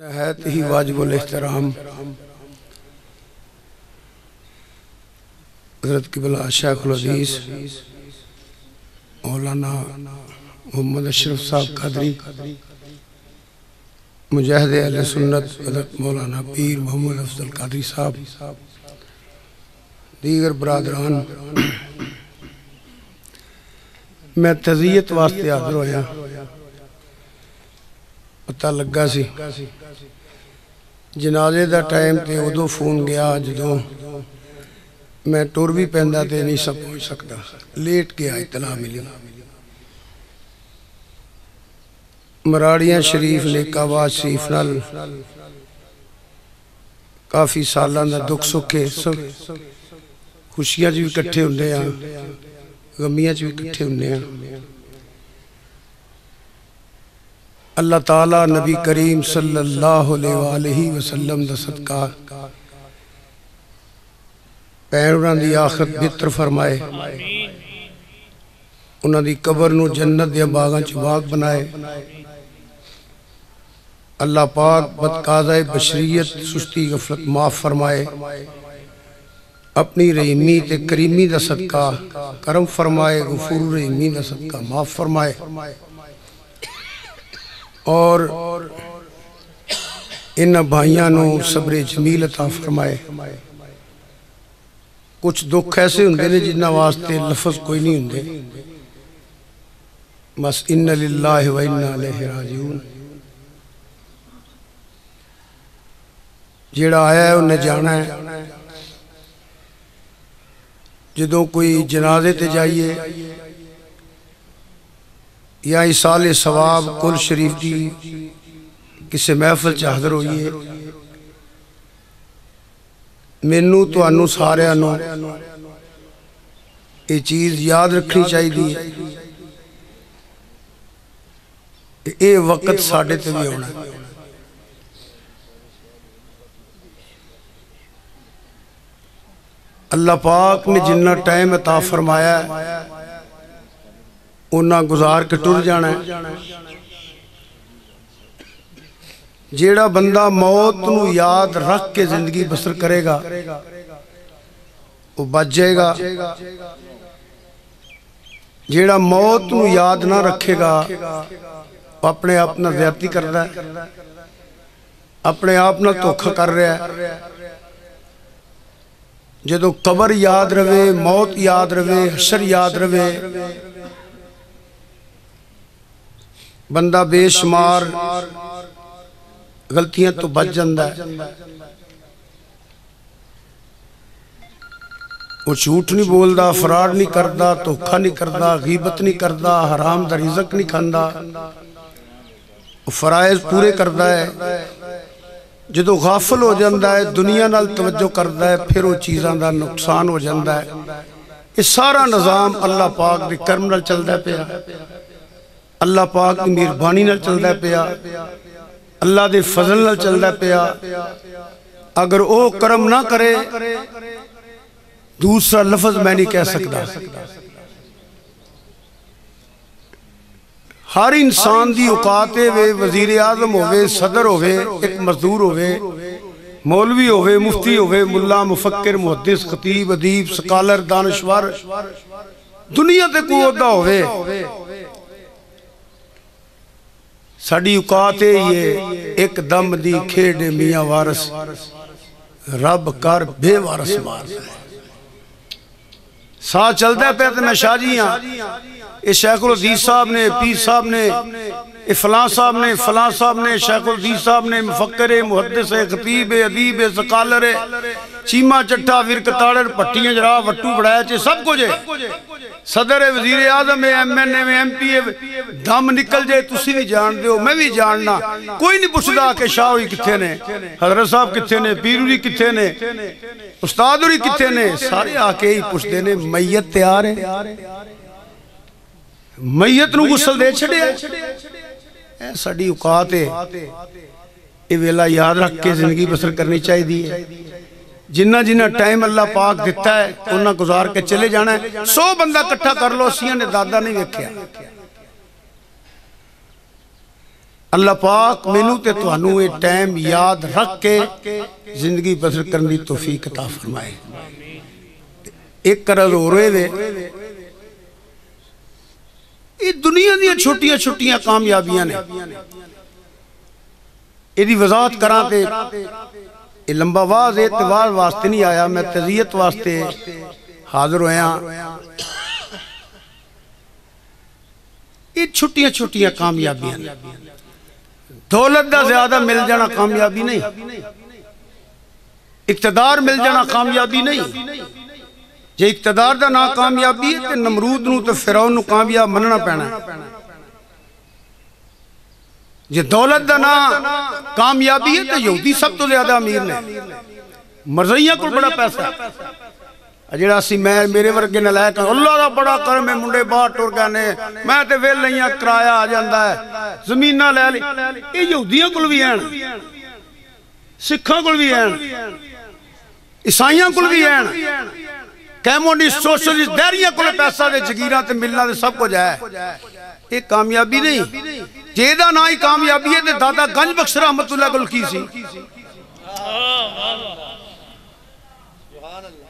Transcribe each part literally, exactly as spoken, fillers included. नहायत ही वाजिबुल एहतराम हज़रत क़िबला शेखुल हदीस मौलाना मोहम्मद अशरफ साहब कादरी मुजाहिद अहले सुन्नत हज़रत मौलाना पीर मोहम्मद अफजल कादरी साहब दीगर बरादरान मैं तज़ियत वास्ते हाज़िर होया। पता लगा सी जनाजे का टाइम तो उदों फोन गया जदों मैं टुर भी पैंदा तो नहीं सब पहुँच सकता, लेट गया। इतला मिली मराड़िया शरीफ ने काबा शरीफ नाल काफ़ी सालों का दुख सुख है, सब खुशियां भी इकट्ठे होंदे आ, गमियां भी इकट्ठे होंदे आ। अल्लाह ताला नबी करीम सल्लल्लाहु अलैहि वसल्लम दा सदका पैर उन्हां दी आखिरत बेहतर फरमाए, उन्हां दी कबर नूं जन्नत दे बागां च बाग बनाए। अल्लाह पाक बदकाज़ाए बशरीयत सुस्ती गफलत माफ़ फरमाए, अपनी रहीमी ते करीमी दा सदका करम फरमाए, गफूर रहीमी दा सदका माफ़ फरमाए। और इन भाइयों नूं सबरे जमील अता फरमाए। कुछ दुख ऐसे होंदे ने जिन्हां वास्ते लफज कोई नहीं होंदे, बस इन्ना लिल्लाहि व इन्ना अलैहि राजिऊन। जिहड़ा आया है उन्हें जाना है। जदों कोई जनाजे ते जाइए या इसाले सवाब कुल शरीफ की किसी महफल च हाज़र होइए, मैनू तुहानू सारिआं नूं ये चीज़ याद रखनी चाहिए, ये वक्त साढ़े ते भी आना। अल्लाह पाक ने जिन्ना टाइम अता फरमाया उन्ना गुजार के टुर जाना है। जेड़ा बंदा मौत नू याद रख के जिंदगी बसर करेगा वो बच जाएगा, जेड़ा मौत नू याद ना रखेगा वो अपने आप नाल ज्यादती करदा है, अपने आप नाल धोखा कर रहा है। जदों कबर याद रहे, मौत याद रहे, हशर याद रहे, बंदा बेशुमार गलतियां तो बच जाता है। वो झूठ नहीं बोलता, फराड नहीं करता, धोखा नहीं करता, गीबत नहीं करता, हराम दा रिजक नहीं खाता, फराइज पूरे करता है। जदों गाफिल हो जाता है, दुनिया नाल तवज्जो करता है, फिर वो चीज़ों का नुकसान हो जाता है। ये सारा निज़ाम अल्लाह पाक के करम नाल चलता पिया, अल्लाह पाक की मेहरबानी नाल चलता पिया, अल्लाह के फजल नाल चलता पिया। अगर वो करम ना करे, दूसरा लफज मैं नहीं कह सकता। हर इंसान की औकात वे वजीर आजम होवे, सदर होवे, एक मजदूर होवे, मौलवी होवे, मुफ्ती होवे, मुल्ला, मुफक्किर, मुहद्दिस, खतीब, अदीब, स्कालर, दानश्वर, दुनिया ते कोई ओहदा होवे, साड़ी औकात ये एक दम दी खेड़े मियाँ वारस रब कर बेवारस मार। साह चलता पे तो मैं शाहजी हाँ, ये शेखुल हदीस साहब ने, पीर साहब ने, ये फलां साहब ने, फलां साहब ने, शेखुल हदीस साहब ने, मुफक्कर, मुहद्दिस, खतीब, अदीब, सकालर, चीमा चट्टा, विरकताड़र, पट्टियां जरा, वट्टू बड़ाया, सब कुछ सदर है, वजीर आजम है, M N A, M P A. दम निकल जाए तुसी भी जानते हो, मैं भी जानना, कोई नहीं पुछदा कि शाह हुई कित्थे ने, हजरत साहब कित्थे ने, पीर हुई कित्थे ने, उस्ताद हुई कित्थे ने। सारे आके ही पुछदे ने मैयत तैयार है, मैयत नूं गुस्ल दे छड्या। ऐ साडी औकात है, ये वेला याद रख के जिंदगी बसर करनी चाहिदी है। जिन्ना जिन्ना टाइम अल्लाह पाक दिता है उन्ना गुजार के चले जाना है। सौ बंदा कट्ठा कर लो, असियां ने दादा नहीं वेख्या, अल्लाह पाक मैनू ते तुहानू ये टाइम याद रख के जिंदगी बसर करने की तौफीक अता फरमाए। एक करज हो रहे वे ये दुनिया दी छोटियां छोटियां कामयाबियां ने, इहदी वजाहत करां ते ये लंबा वाज एतवार वास्ते नहीं आया, मैं तज़ियत वास्ते हाजिर होया। ये छोटियां छोटियां कामयाबियां ने, दौलत का ज्यादा मिल जाना कामयाबी नहीं, इकतदार मिल जाना कामयाबी नहीं। जे इकतदार का ना कामयाबी है तो नमरूद नूं ते फिरौन नूं कामयाब मनना पैना। जे दौलत का ना कामयाबी है तो यहूदी सब तो ज्यादा अमीर ने, मरज़िया को बड़ा पैसा जिहड़ा सी मैं मेरे वर्गे नलायक अल्लाह दा बड़ा करम है। मुंडे बाहर टुर गए ने, मैं तो वेला ही किराया आ जाता है, जमीना लै ली। ये यहूदियों कोल भी हैं, सिखों कोल भी हैं, ईसाइयों कोल भी हैं, कम्युनिस्ट सोशलिस्ट दरिया कोल पैसा दे जगीरां ते मिलना ते सब कुछ है। ये कामयाबी नहीं, जेदा ना ही कामयाबी है ते दादा गंज बख्श रहमतुल्लाह कोल की सी।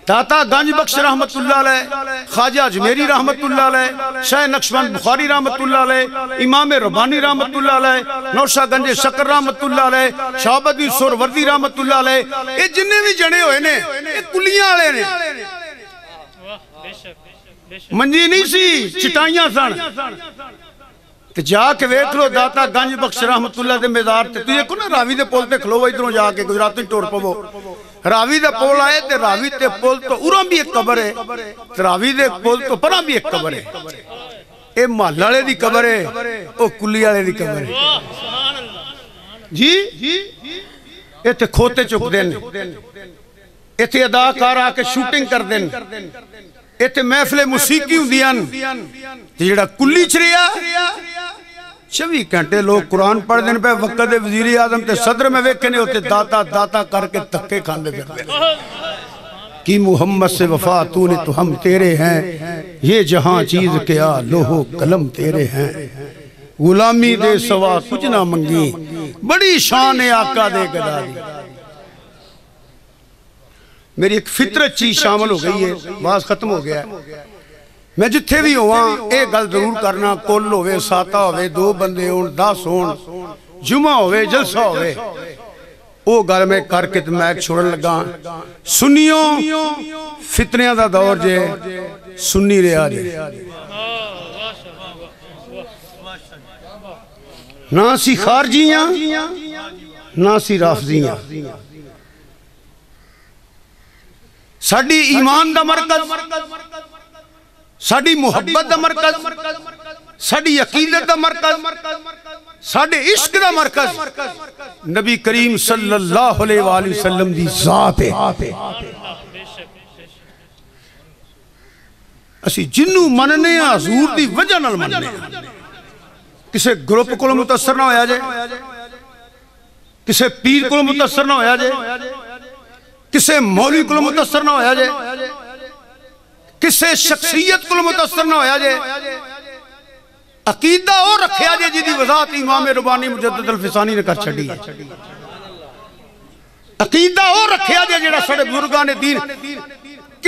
दाता गंज बख्श रहमतुल्लाह अलैह, ख्वाजा अजमेरी रहमतुल्लाह अलैह, शाह नक्शबंद बुखारी रहमतुल्लाह अलैह, इमाम रब्बानी रहमतुल्लाह अलैह, नौशा गंज शकर रहमतुल्लाह अलैह, शाहबदी सुरवर्दी रहमतुल्लाह अलैह, ये जिन्ने भी जने होए ने ये कुलियां वाले ने। मंजी नहीं सी, चिटाइयां सन। ते जाके वेख लो दाता गंज बख्श रहमतुल्लाह दे मज़ार ते तुझे को ना रावी दे पुल ते खलोवो, इधरों जाके गुजरात ही टुर पवो। रावी दे पुल आए ते रावी दे पुल तो उरां भी एक कबर है, रावी दे पुल तो परां भी एक कबर है। ये महल वाले दी कबर है, ओ कुली वाले दी कबर है जी। इत्थे खोते चुकदे ने, इत्थे अदाकार आके शूटिंग करदे ने, इत्थे महफिले मौसीकी हुंदियां ने। ते जिहड़ा कुली छरिया चौबीस घंटे लोग कुरान पढ़ते पे, वक्त के वजीर आजम के सदर में वेखे ने उत्ते दाता दाता करके धक्के खाते फिरते कि मुहम्मद से वफा तूने तो हम तेरे हैं, ये जहां चीज क्या लोहो कलम तेरे हैं, गुलामी दे सवा कुछ ना मंगी, बड़ी शान है आका दे गदारी। मेरी एक फितरत चीज शामिल हो गई है, बात खत्म हो गया। मैं जिथे भी होवां यह गल जरूर करना, कुल होवे साता होवे दो बंदे होण दस होण जुमा होवे जलसा होवे, ओ गल मैं करके ते मैं छोड़न लगा। सुनियो फितनियां दा दौर जे सुन्नी रिहा जे ना सी खारजियां ना सी राफजियां, साडी ईमान दा मरकज साड़ी मुहब्बत का मरकज, साड़ी अकीदत का मरकज, साढ़े इश्क का मरकज नबी करीम सल्लल्लाहु अलैहि वसल्लम की ज़ात है। असी जिन्नू मनने हजूर की वजह नाल मनने, किसी ग्रुप को मुतासर ना होया जे, किसी पीर को मुतासर ना होया जे, किसी मौलवी को मुतासर ना होया जे, किसी शख्सियत को मुतासर ना होया जे। अकीदा और रखिया जे जिहदी वजाहत इमाम रब्बानी मुजद्दद अल-फसानी ने कर छड़ी, अकीदा और रखिया जे जिहड़ा साडे बुजुर्गां ने दीन,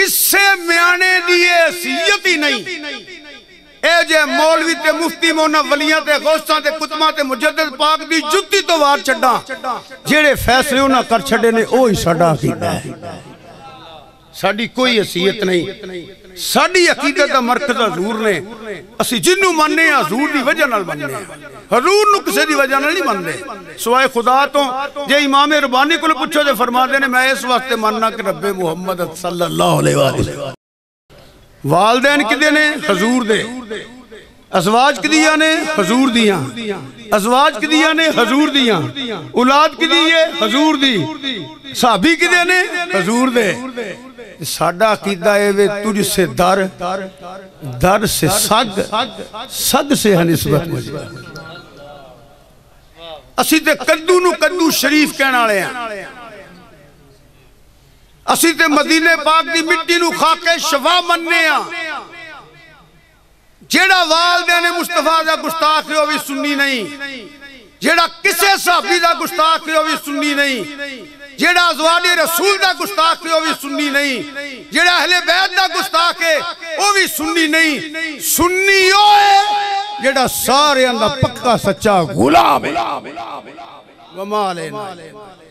किसी म्याणे दी हैसियत ही नहीं। ए जे मौलवी ते मुफ्ती मोना वलियां ते गौसां ते कुतबां ते मुजद्दद पाक दी जुत्ती तो वार छड्डां, जिहड़े फैसले उन्हां कर छड़े ने ओही साडा अकीदा है। साड़ी कोई हसीयत नहीं, साड़ी अकीदत का मरकज हजूर ने। असी जिन्नू मानने हजूर की वजह नाल मानने, हजूर नू किसी की वजह नाल नहीं मानते सिवाए खुदा तो। जे इमाम रब्बानी को पूछो तो फरमाते हैं मैं इस वास्ते मानना कि रब्बे मुहम्मद सल्लल्लाहु अलैहि वसल्लम। वालदैन किदे ने? हजूर दे। अजवाज किदियां ने? हजूर दियां। अजवाज किदियां ने? हजूर दियां। औलाद किदी है? हजूर दी। साहबी किदे ने? हजूर दे। साडा अकीदा है तुझ से दर दर से सग सग से है निस्बत मुझे। असी ते कद्दू नू कद्दू शरीफ कहण वाले हैं, असी ते मदीने पाक दी मिट्टी नू खाके शवा मनने आ। जेड़ा वालदैन मुस्तफा दा गुस्ताख है वह भी सुन्नी नहीं, जेड़ा किसे सहाबी दा गुस्ताख है भी सुन्नी नहीं, जेड़ा अज़वाजे रसूल दा गुस्ताख है भी सुन्नी नहीं, जेड़ा अहले बैत दा गुस्ताख है वो भी सुन्नी नहीं। सुन्नी ओ है जेड़ा सारे दा पक्का सच्चा गुलाम है। कमाल है।